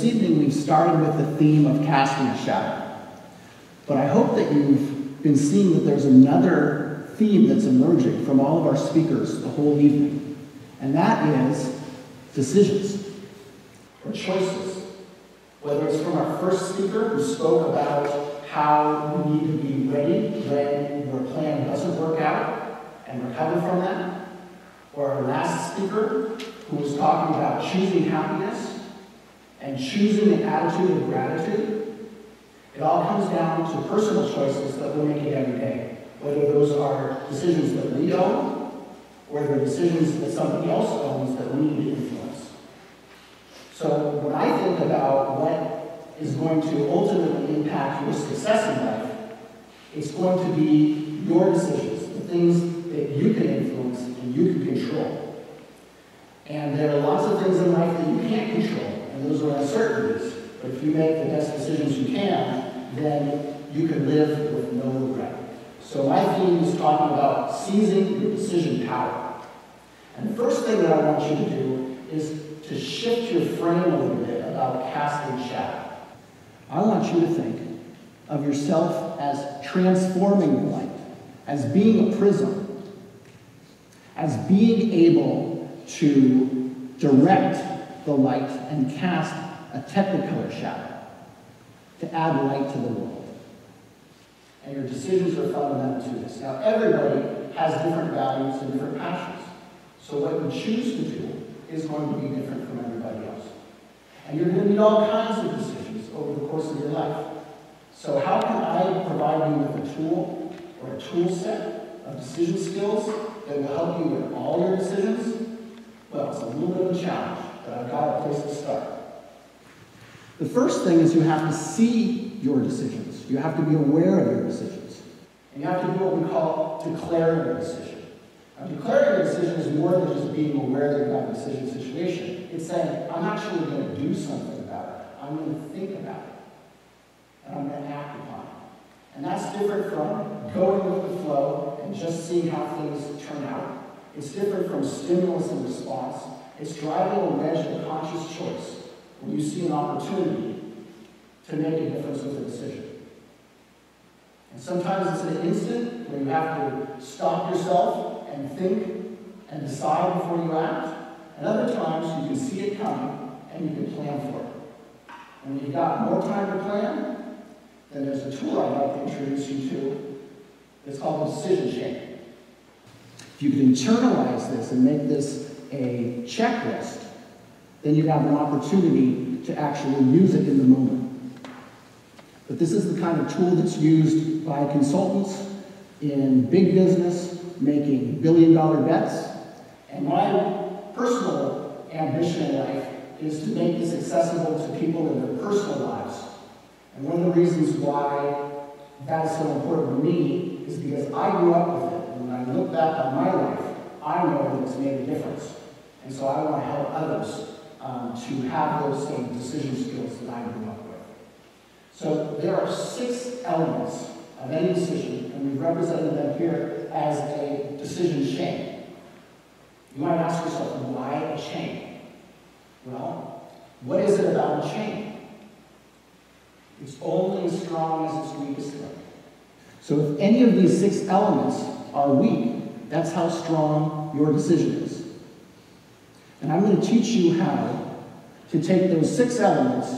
this evening we've started with the theme of casting a shadow. But I hope that you've been seeing that there's another theme that's emerging from all of our speakers the whole evening. And that is decisions, or choices. Whether it's from our first speaker who spoke about how we need to be ready when your plan doesn't work out and recover from that, or our last speaker who was talking about choosing happiness and choosing an attitude of gratitude, it all comes down to personal choices that we're making every day, whether those are decisions that we own or they're decisions that somebody else owns that we need to influence. So when I think about what is going to ultimately impact your success in life, it's going to be your decisions, the things that you can influence and you can control. And there are lots of things in life that you can't control, and those are uncertainties. But if you make the best decisions you can, then you can live with no regret. So my theme is talking about seizing your decision power. And the first thing that I want you to do is to shift your frame a little bit about casting shadow. I want you to think of yourself as transforming the light, as being a prism, as being able to direct the light and cast a technicolor shadow, to add light to the world. And your decisions are fundamental to this. Now, everybody has different values and different passions. So what you choose to do is going to be different from everybody else. And you're going to need all kinds of decisions over the course of your life. So how can I provide you with a tool or a tool set of decision skills that will help you with all your decisions? Well, it's a little bit of a challenge, but I've got a place to start. The first thing is you have to see your decisions. You have to be aware of your decisions. And you have to do what we call declaring your decision. Now, declaring your decision is more than just being aware that you have a decision situation. It's saying, I'm actually going to do something about it. I'm going to think about it. And I'm going to act upon it. And that's different from going with the flow and just seeing how things turn out. It's different from stimulus and response. It's driving a wedge of conscious choice when you see an opportunity to make a difference with a decision. And sometimes it's an instant where you have to stop yourself and think and decide before you act. And other times you can see it coming and you can plan for it. And when you've got more time to plan, then there's a tool I'd like to introduce you to. It's called a decision chain. If you can internalize this and make this a checklist, then you have an opportunity to actually use it in the moment. But this is the kind of tool that's used by consultants in big business, making billion-dollar bets. And my personal ambition in life is to make this accessible to people in their personal lives. And one of the reasons why that is so important to me is because I grew up with it. When I look back on my life, I know that it's made a difference. And so I want to help others to have those same decision skills that I grew up with. So there are 6 elements of any decision, and we've represented them here as a decision chain. You might ask yourself, why a chain? Well, what is it about a chain? It's only as strong as its weakest link. So if any of these 6 elements are weak, that's how strong your decision is. And I'm going to teach you how to take those 6 elements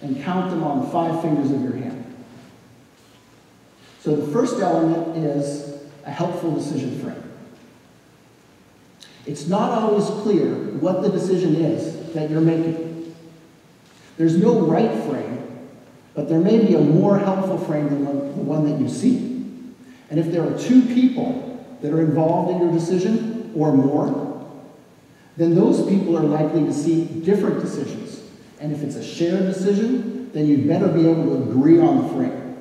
and count them on the 5 fingers of your hand. So the first element is a helpful decision frame. It's not always clear what the decision is that you're making. There's no right frame, but there may be a more helpful frame than the one that you see. And if there are 2 people that are involved in your decision, or more, then those people are likely to see different decisions. And if it's a shared decision, then you'd better be able to agree on the frame.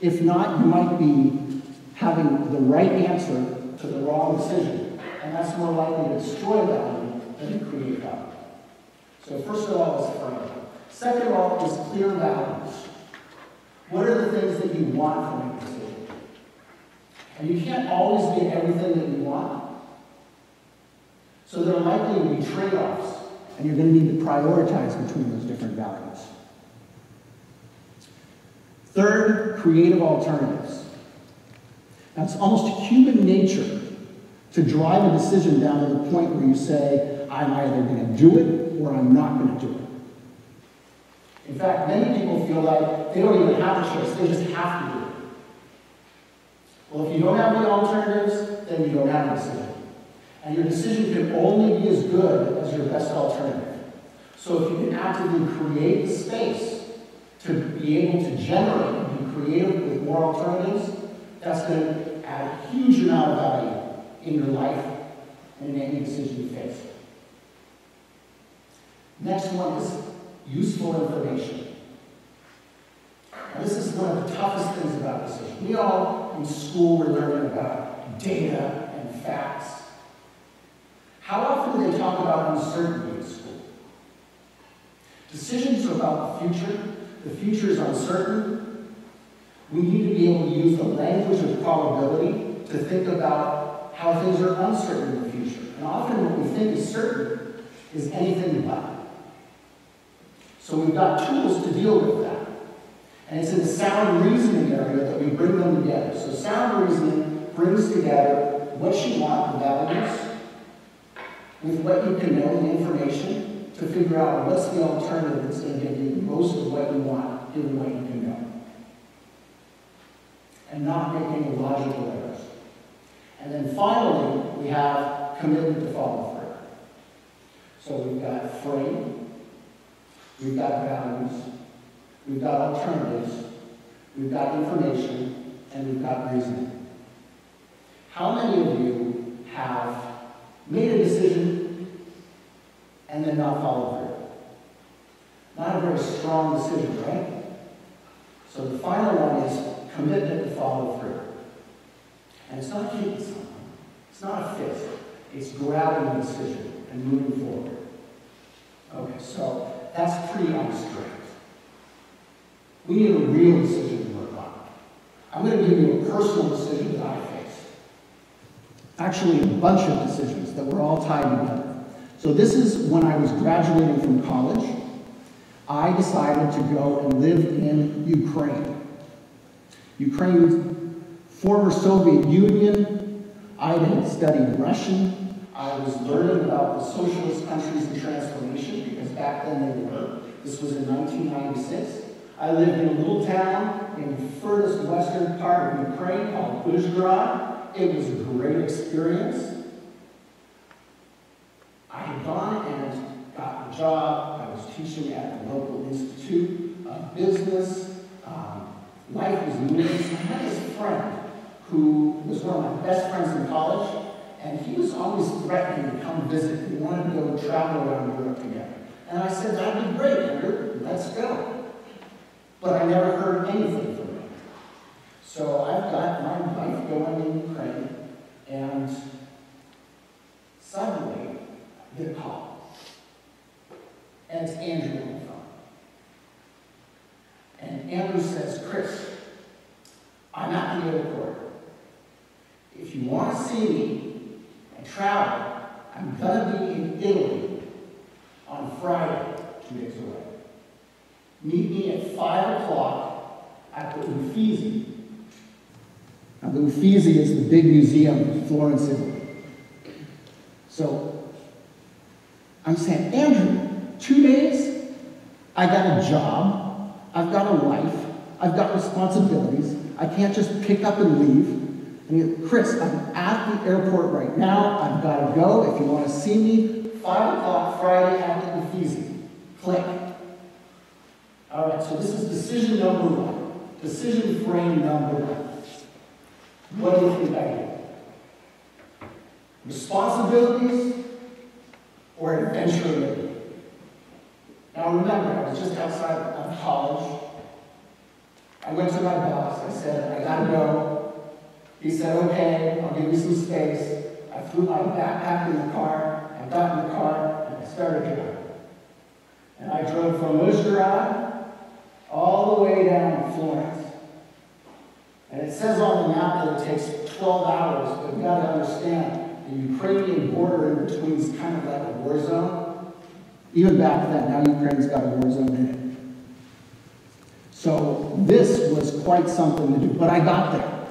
If not, you might be having the right answer to the wrong decision, and that's more likely to destroy value than to create value. So first of all is frame. Second of all is clear values. What are the things that you want from your decision? And you can't always get everything that you want. So there are likely to be trade-offs And you're going to need to prioritize between those different values. Third, creative alternatives. Now, it's almost human nature to drive a decision down to the point where you say, I'm either going to do it or I'm not going to do it. In fact, many people feel like they don't even have a choice, they just have to do it. Well, if you don't have any alternatives, then you don't have a decision. And your decision can only be as good as your best alternative. So if you can actively create the space to be able to generate and be creative with more alternatives, that's going to add a huge amount of value in your life and in any decision you face. Next one is useful information. Now, this is one of the toughest things about decision. We all, in school, we're learning about data and facts. How often do they talk about uncertainty in school? Decisions are about the future is uncertain. We need to be able to use the language of probability to think about how things are uncertain in the future. And often what we think is certain is anything but. So we've got tools to deal with that. And it's in the sound reasoning area that we bring them together. So sound reasoning brings together what you want, the values, with what you can know, the information, to figure out what's the alternative that's going to give you most of what you want, given what you can know. And not make any logical errors. And then finally, we have commitment to follow through. So we've got frame, we've got values, we've got alternatives, we've got information, and we've got reasoning. How many of you have made a decision, and then not follow through? Not a very strong decision, right? So the final one is commitment to follow through. And it's not keeping something. It's not a fix. It's grabbing the decision and moving forward. Okay, so that's pretty abstract. We need a real decision to work on. I'm going to give you a personal decision that I faced. Actually, a bunch of decisions that were all tied together. So this is when I was graduating from college. I decided to go and live in Ukraine. Ukraine, former Soviet Union. I had studied Russian. I was learning about the socialist countries and transformation, because back then they were. This was in 1996. I lived in a little town in the furthest western part of Ukraine called Uzhhorod. It was a great experience. I had gone and gotten a job. I was teaching at the local institute of business. Life was nice. I had this friend who was one of my best friends in college, and he was always threatening to come visit. He wanted to go travel around Europe together. And I said, that'd be great, Andrew. Let's go. But I never heard anything from him. So I've got my life going in Ukraine, and suddenly, the call. And it's Andrew on the phone. And Andrew says, Chris, I'm at the airport. If you want to see me and travel, I'm going to be in Italy on Friday, 2 days away. Meet me at 5 o'clock at the Uffizi. Now, the Uffizi is the big museum in Florence, Italy. So, I'm saying, Andrew, 2 days? I got a job, I've got a life, I've got responsibilities, I can't just pick up and leave. And he, Chris, I'm at the airport right now, I've got to go, if you want to see me, 5 o'clock Friday at the Uffizi. Click. All right, so this is decision number one. Decision frame number one. What do you think I do? Responsibilities, or adventure. Now remember, I was just outside of college. I went to my boss, I said, I gotta go. He said, okay, I'll give you some space. I threw my backpack in the car, I got in the car, and I started driving. And I drove from Uzhhorod all the way down to Florence. And it says on the map that it takes 12 hours, but you gotta understand, the Ukrainian border in between is kind of like a war zone. Even back then, now Ukraine's got a war zone in it. So this was quite something to do, but I got there.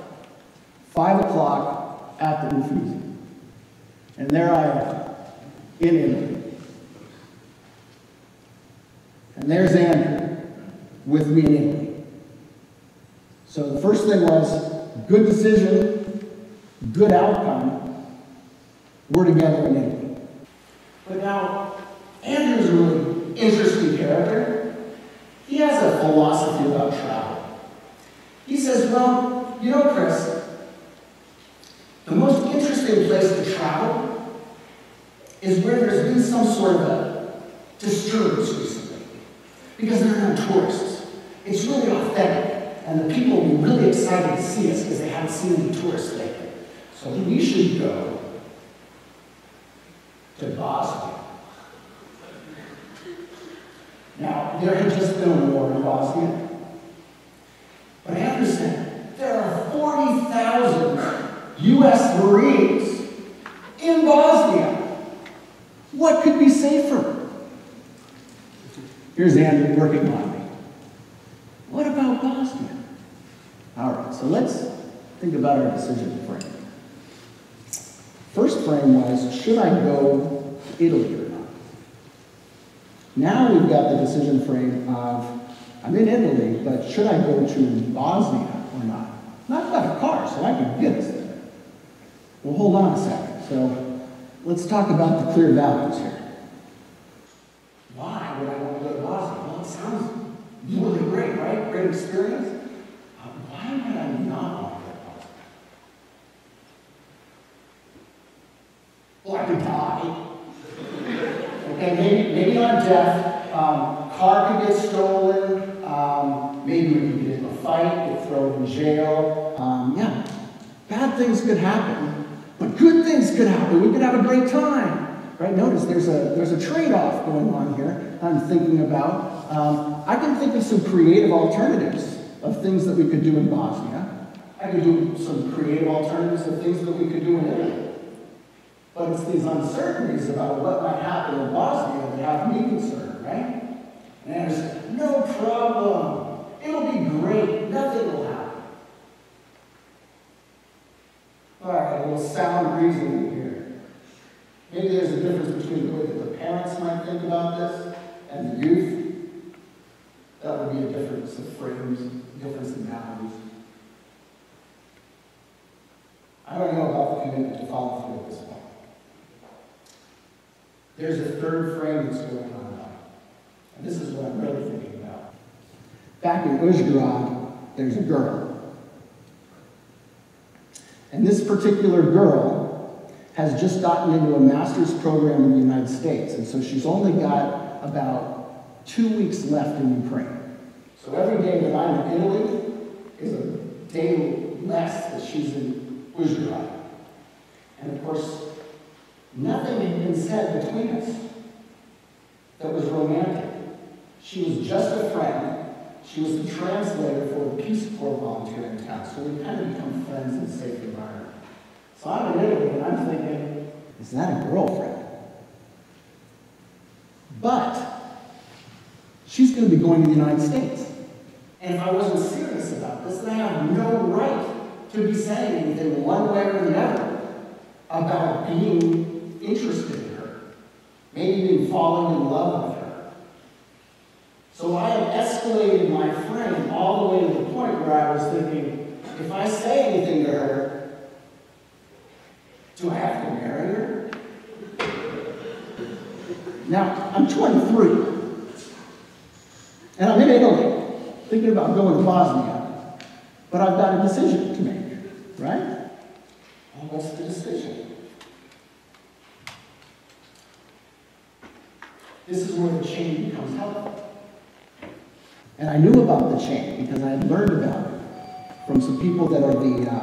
5 o'clock at the refugee. And there I am, in Italy. And there's Andrew with me in Italy. So the first thing was, good decision, good outcome, we're together in Italy. But now, Andrew's a really interesting character. He has a philosophy about travel. He says, well, you know, Chris, the most interesting place to travel is where there's been some sort of a disturbance recently, because there are no tourists. It's really authentic. And the people will be really excited to see us because they haven't seen any tourists lately. So we should go to Bosnia. Now, there had just been a war in Bosnia. But Andrew said, there are 40,000 US Marines in Bosnia. What could be safer? Here's Andrew working on it. What about Bosnia? All right, so let's think about our decision frame. First frame was, should I go to Italy or not? Now we've got the decision frame of, I'm in Italy, but should I go to Bosnia or not? And I've got a car, so I can get us there. Well, hold on a second. So let's talk about the clear values here. Why would I want to go to Bosnia? Well, it sounds really great, right? Great experience. Why would I not want that Bosnia? Well, I could die. Okay, maybe not death. Car could get stolen. Maybe we could get in a fight, get thrown in jail. Yeah, bad things could happen, but good things could happen. We could have a great time. Right? Notice there's a trade-off going on here that I'm thinking about. I can think of some creative alternatives of things that we could do in Bosnia. I could do some creative alternatives of things that we could do in Italy. But it's these uncertainties about what might happen in Bosnia that have me concerned, right? And I said, no problem. It'll be great. Nothing will happen. All right, a little sound reasoning here. Maybe there's a difference between the way that the parents might think about this and the youth. That would be a difference of frames, difference in values. I don't know about the commitment to follow through at this point. There's a third frame that's going on now. And this is what I'm really thinking about. Back in Uzhhorod, there's a girl. And this particular girl has just gotten into a master's program in the United States, and so she's only got about 2 weeks left in Ukraine. So every day that I'm in Italy is a day less that she's in Uzhhorod. And of course, nothing had been said between us that was romantic. She was just a friend. She was the translator for a Peace Corps volunteer in town, so we kind of become friends in a safe environment. So I'm in Italy, and I'm thinking, is that a girlfriend? But she's going to be going to the United States. And if I wasn't serious about this, then I have no right to be saying anything one way or the other about being interested in her, maybe even falling in love with her. So I had escalated my friend all the way to the point where I was thinking, if I say anything to her, do I have to marry her? Now, I'm 23, and I'm in Italy, thinking about going to Bosnia, but I've got a decision to make, right? Well, what's the decision? This is where the chain becomes helpful. And I knew about the chain because I had learned about it from some people that are the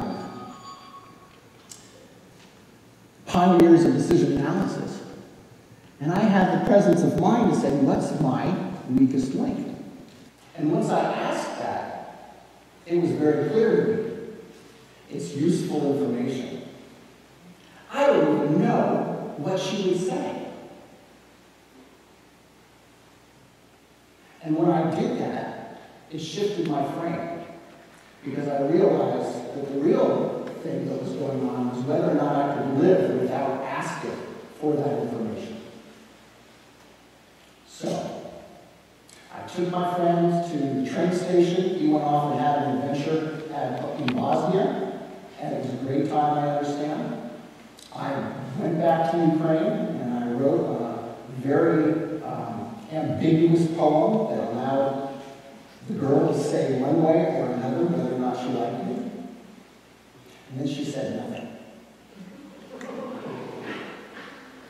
pioneers of decision analysis. And I had the presence of mind to say, what's my weakest link? And once I asked that, it was very clear to me. It's useful information. I don't even know what she would say. And when I did that, it shifted my frame, because I realized that the real thing that was going on was whether or not I could live without asking for that information. So, I took my friends to the train station. He went off and had an adventure in Bosnia, and it was a great time, I understand. I went back to Ukraine, and I wrote a very ambiguous poem that allowed the girl to say one way or another whether or not she liked me. And then she said nothing.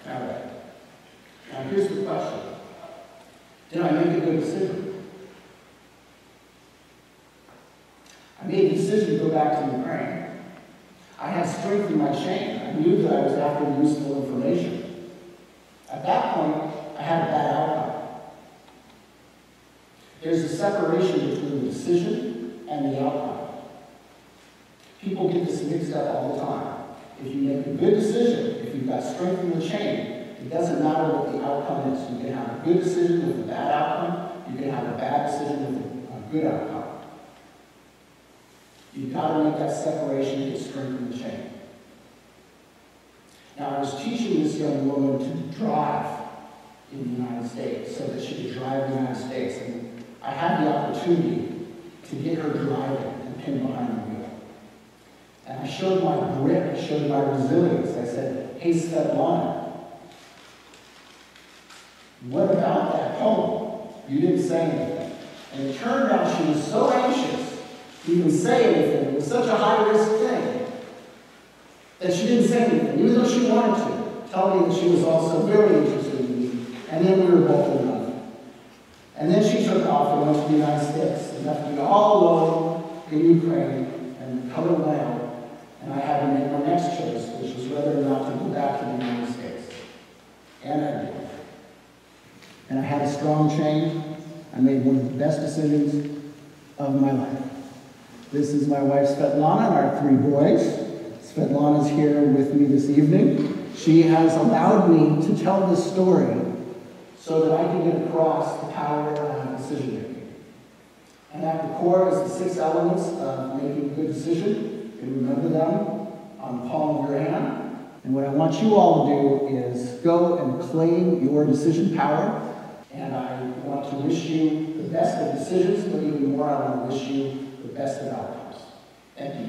All right. Now here's the question. Did I make a good decision? I made a decision to go back to Ukraine. I had strength in my chain. I knew that I was after useful information. At that point, I had a bad outcome. There's a separation between the decision and the outcome. People get this mixed up all the time. If you make a good decision, if you've got strength in the chain, it doesn't matter what the outcome is. You can have a good decision with a bad outcome. You can have a bad decision with a good outcome. You've got to make that separation to strengthen the chain. Now, I was teaching this young woman to drive in the United States so that she could drive in the United States. And I had the opportunity to get her driving and pin behind the wheel. And I showed my grit. I showed my resilience. I said, "Hey, Svetlana, what about that poem? You didn't say anything." And it turned out she was so anxious to even say anything. It was such a high-risk thing that she didn't say anything, even though she wanted to, telling me that she was also very interested in me. And then we were both in love. And then she took off and went to the United States and left me all alone in Ukraine and the colored land. And I had to make my next choice, which was whether or not to go back to the United States. And I did. And I had a strong chain. I made one of the best decisions of my life. This is my wife, Svetlana, and our three boys. Svetlana's here with me this evening. She has allowed me to tell this story so that I can get across the power of decision-making. And at the core is the 6 elements of making a good decision. You can remember them on the palm of your hand. And what I want you all to do is go and claim your decision power. And I want to wish you the best of decisions, but even more, I want to wish you the best of outcomes. Thank you.